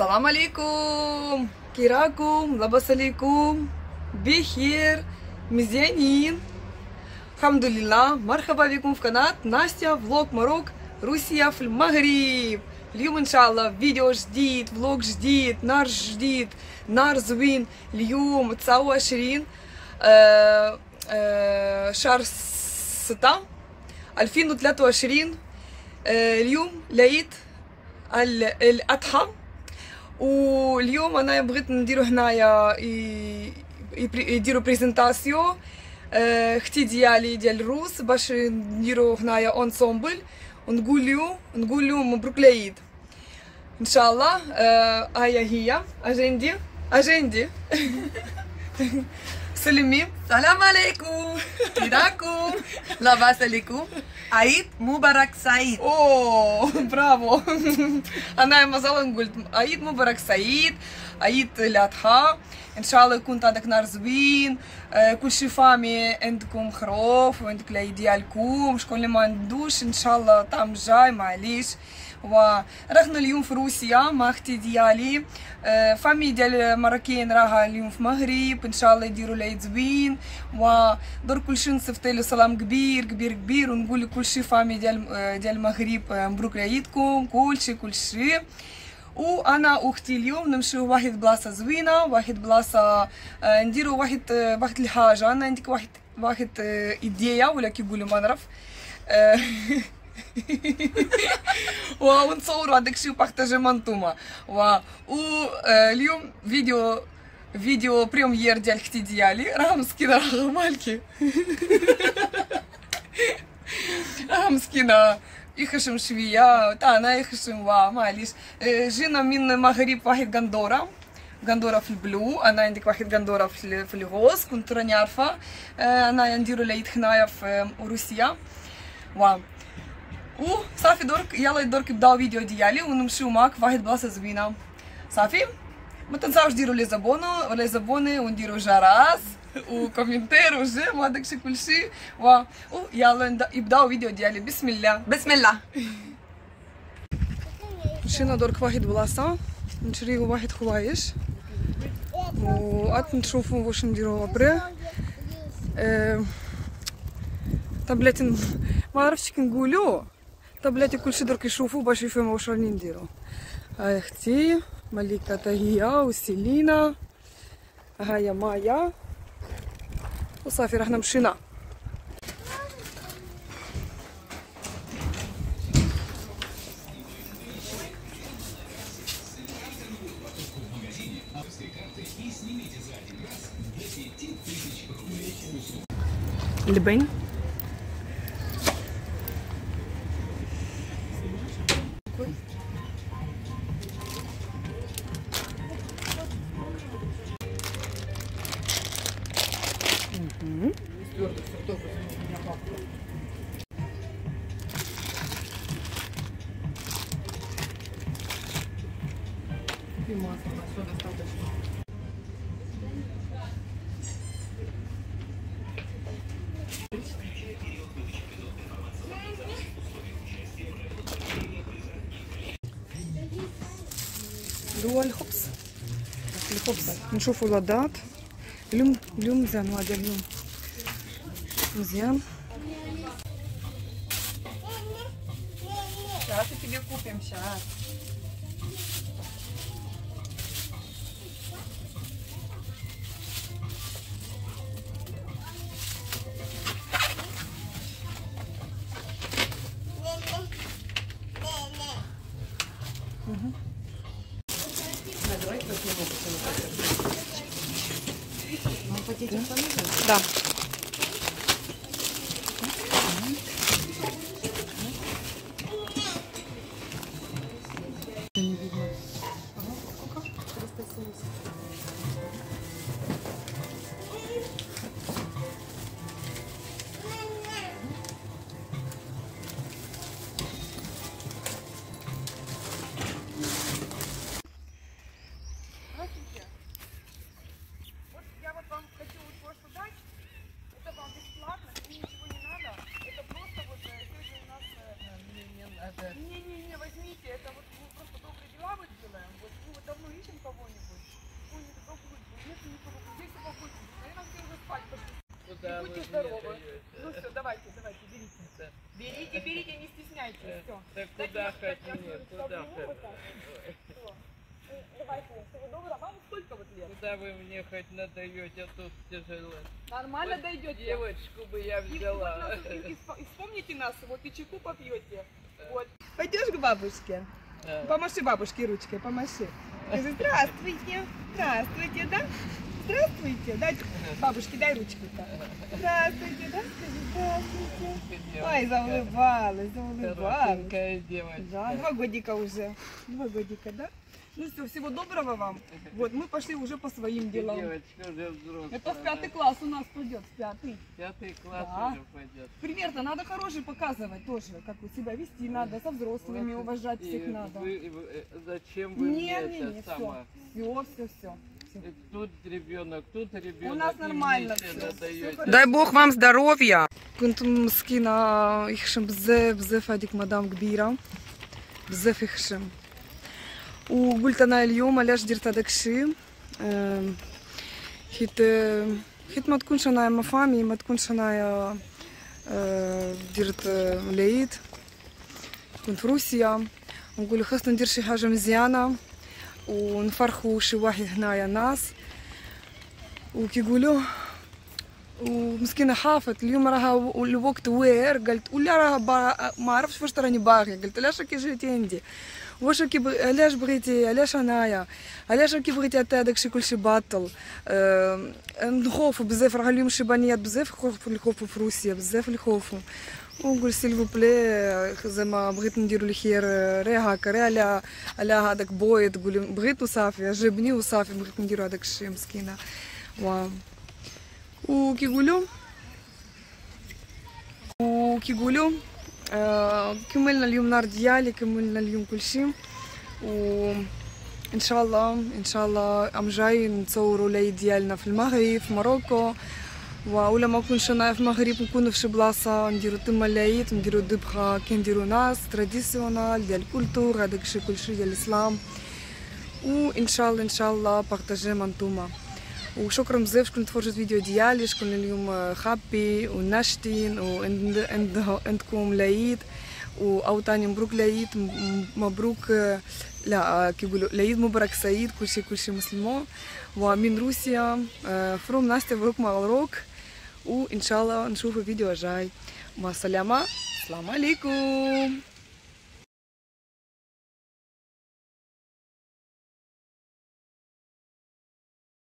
السلام عليكم، كي راكم؟ لاباس عليكم؟ بخير؟ مزيانين؟ الحمد لله. مرحبا بكم في قناة ناستيا فلوج ماروك، روسيا في المغرب. اليوم ان شاء الله فيديو جديد، فلوج جديد، نهار جديد، نهار زوين. اليوم 29 شهر 6 2023. اليوم العيد الأضحى، واليوم انا بغيت نديرو هنايا يديرو بريزنتاسيو اختي ديالي ديال الروس، باش نديرو هنايا اونسومبل ونقول لهم مبروك العيد ان شاء الله. هيا هي اجندي سلمي. السلام عليكم، كيراكم؟ لاباس عليكم؟ عيد مبارك سعيد. اوه برافو. انا مازال قلت عيد مبارك سعيد، عيد الاضحى ان شاء الله يكون هذاك نهار زوين. كلشي فامي عندكم خروف وعندك العيد ديالكم. شكون اللي ما عندوش ان شاء الله طعم جاي معليش. ورحنا اليوم في روسيا مع اختي ديالي، فامي ديال مراكين راها اليوم في المغرب. ان شاء الله يديروا العيد زوين. ودور كلشي نصيفط له سلام كبير كبير كبير، ونقول لكلشي فامي ديال المغرب مبروك عيدكم كلشي. وانا اختي اليوم نمشيو واحد بلاصه زوينه، واحد بلاصه نديروا واحد الحاجه. انا عندك واحد ايديا ولا كيقولوا ما نعرف، واو نصوروا هذاك الشيء وبارطاجيو مع نتوما. واليوم فيديو بريمير ديال اختي ديالي، راه مسكينه راه غمالكي، راه مسكينه يخشم شويه تاعنا يخشم. معليش جينا من المغرب واحد غندوره في البلو. انا عندك واحد غندوره في الغوص، كنت راني عارفه. انا نديرو العيد هنايا في روسيا. صافي درك يلا درك نبداو الفيديو ديالي ونمشيو معاك فواحد بلاصه زوينه. صافي ما تنساوش ديروا لي زابوني ولا زابوني، ونديروا جرس وكومنتير وجيم وهذاك الشيء كلشي. يلا يبداو الفيديو ديالي. بسم الله. مشينا درك واحد بلاصه نشريو واحد خوايج، وقعدت نشوفوا واش نديروا بري. طبلاتي ما عرفتش كنقولوا، طبلاتي كلشي درك يشوفوا باش يفهموا واش راني نديروا. هاي اختي مليكه تاهيه وسيلينا، هاي مايا. وصافي رحنا مشينا. اللبن هو الخبز. نشوفوا الوضعات اليوم مزيان، وهذا اليوم مزيان. Да. давно ищем кого-нибудь. Кто-нибудь попробуйте. Нет никого. Здесь его выпустим. Наверное, все уже спать пошли. Будьте здоровы. Ну все, давайте, давайте, берите. Берите, берите, не стесняйтесь. Все. Так куда хотите? Куда хотите? Давайте, всего доброго. Вам сколько вот лет? Куда вы мне хоть надаете, а тут тяжело. Нормально вот дойдете. Девочку бы я взяла. И вспомните нас, вот и чайку попьете. Вот. Пойдешь к бабушке? Да. Помаши бабушке ручкой, помаши. Скажи, здравствуйте, здравствуйте, да? Здравствуйте, да? Бабушке дай ручку-то. Здравствуйте, да? Скажи, здравствуйте. Ой, заулыбалась, заулыбалась. Девочка. Да, 2 годика уже. 2 годика, да? Ну все, всего доброго вам. Вот, мы пошли уже по своим делам. Девочка уже взрослая. Это в 5-й класс у нас пойдет, в 5-й. 5-й класс, да, уже пойдет. Пример-то надо хороший показывать тоже, как у себя вести надо, со взрослыми вот уважать всех надо. Зачем вы мне это сама? Все. Тут ребенок. У нас нормально все. Дай Бог вам здоровья. Кунтум мскина ихшим бзеф адик мадам Гбира. Бзеф ихшим. وقلت أنا اليوم علاش درت هذاك الشيء حيت ما تكونش أنايا مفامي ما تكونش أنايا درت العيد كنت في روسيا ونقول خاصني ندير شي حاجة مزيانة ونفرخوا شي واحد هنايا ناس وكيقولوا ومسكينة حافت اليوم راها الوقت واعر قالت ولا راها ما عرفتش فاش راني باغية قلت علاش راكي جيتي عندي واش راكي علاش بغيتي علاش انايا علاش راكي بغيتي حتى داكشي كلشي باطل نخوفوا بزاف راه اليوم الشبانيات بزاف كيخوفوا في روسيا بزاف كيخوفوا ونقول سيلفو بلي زعما بغيت نديروا الخير راه هاكا راه على هذاك بوي تقول بغيت وصافي عجبني وصافي بغيت نديروا هذاك الشيء مسكينه وكيقولوا كملنا اليوم نار ديالي كملنا اليوم كل شيء وإن شاء الله إن شاء الله أم جاي نتصوروا العيد ديالنا في المغرب في موروكو ولا ما نكونش أنا في المغرب نكون في شي بلاصة نديروا تما العيد نديروا الذبحة كنديروا ناس تراديسيونال ديال الكولتور هذاك الشيء كلشي ديال الإسلام وإن شاء الله إن شاء الله بارطاجيه مع نتوما وشكرا بزاف شكون تفرجوا الفيديو ديالي شكون اليوم خابي وناشطين وعندكم العيد وأوطاني مبروك العيد مبروك لا كيقولوا العيد مبارك سعيد كلشي مسلمون ومن روسيا فروم ناستيا فلوغ ماروك وإن شاء الله نشوفوا فيديو جاي مع السلامة السلام عليكم.